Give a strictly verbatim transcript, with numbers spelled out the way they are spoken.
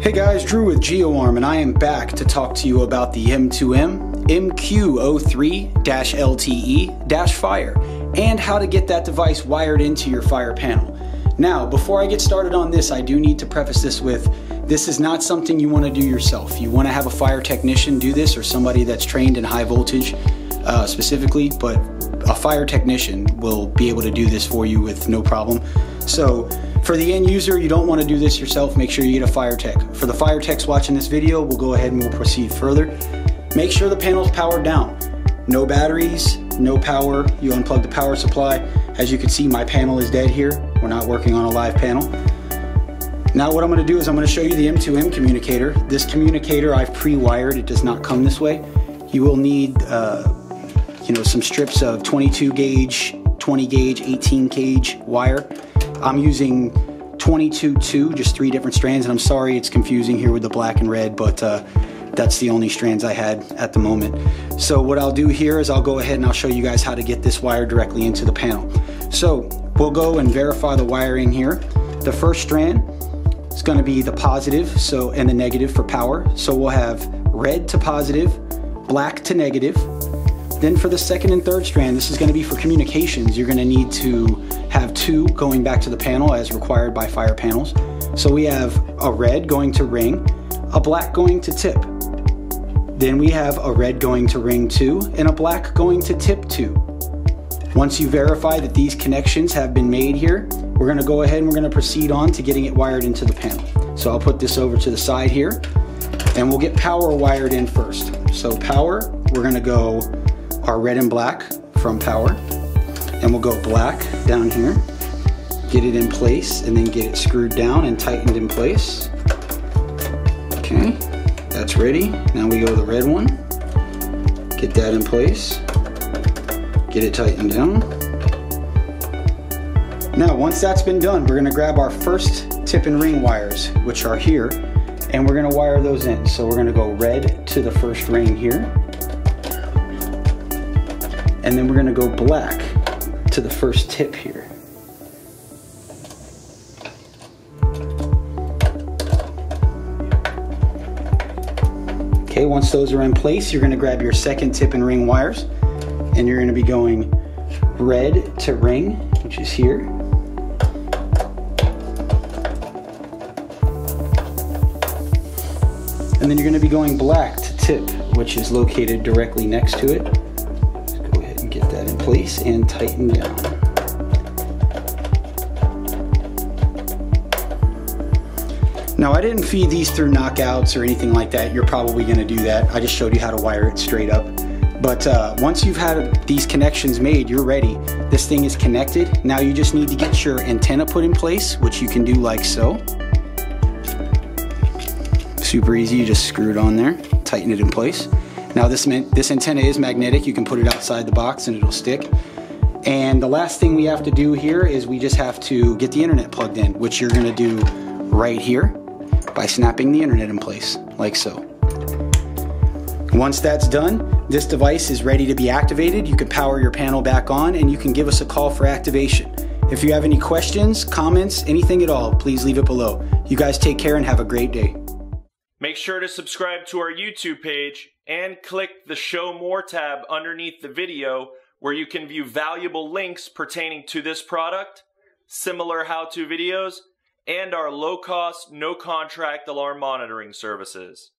Hey guys, Drew with GeoArm, and I am back to talk to you about the M two M M Q zero three L T E Fire and how to get that device wired into your Fire panel. Now, before I get started on this, I do need to preface this with, this is not something you want to do yourself. You want to have a fire technician do this, or somebody that's trained in high voltage uh, specifically, but a fire technician will be able to do this for you with no problem. So, for the end user, you don't want to do this yourself. Make sure you get a fire tech. For the fire techs watching this video, we'll go ahead and we'll proceed further. Make sure the panel's powered down. No batteries, no power. You unplug the power supply. As you can see, my panel is dead here. We're not working on a live panel. Now what I'm going to do is I'm going to show you the M two M communicator. This communicator I've pre-wired. It does not come this way. You will need uh, you know, some strips of twenty-two gauge, twenty gauge, eighteen gauge wire. I'm using twenty-two two, just three different strands, and I'm sorry it's confusing here with the black and red, but uh, that's the only strands I had at the moment. So what I'll do here is I'll go ahead and I'll show you guys how to get this wire directly into the panel. So we'll go and verify the wiring here. The first strand is going to be the positive so and the negative for power. So we'll have red to positive, black to negative. Then for the second and third strand, this is going to be for communications. You're going to need to have two going back to the panel as required by fire panels. So we have a red going to ring, a black going to tip. Then we have a red going to ring two and a black going to tip two. Once you verify that these connections have been made here, we're going to go ahead and we're going to proceed on to getting it wired into the panel. So I'll put this over to the side here and we'll get power wired in first. So power, we're going to go our red and black from power, and we'll go black down here, get it in place, and then get it screwed down and tightened in place. Okay, that's ready. Now we go to the red one, get that in place, get it tightened down. Now once that's been done, we're gonna grab our first tip and ring wires, which are here, and we're gonna wire those in. So we're gonna go red to the first ring here, and then we're gonna go black to the first tip here. Okay, once those are in place, you're gonna grab your second tip and ring wires, and you're gonna be going red to ring, which is here. And then you're gonna be going black to tip, which is located directly next to it. Place and tighten down. Now I didn't feed these through knockouts or anything like that. You're probably going to do that. I just showed you how to wire it straight up. But uh, once you've had these connections made, you're ready. This thing is connected. Now you just need to get your antenna put in place, which you can do like so. Super easy. You just screw it on there, tighten it in place. Now this, this antenna is magnetic. You can put it outside the box and it'll stick. And the last thing we have to do here is we just have to get the internet plugged in, which you're gonna do right here by snapping the internet in place, like so. Once that's done, this device is ready to be activated. You can power your panel back on and you can give us a call for activation. If you have any questions, comments, anything at all, please leave it below. You guys take care and have a great day. Make sure to subscribe to our YouTube page and click the Show More tab underneath the video, where you can view valuable links pertaining to this product, similar how-to videos, and our low-cost, no-contract alarm monitoring services.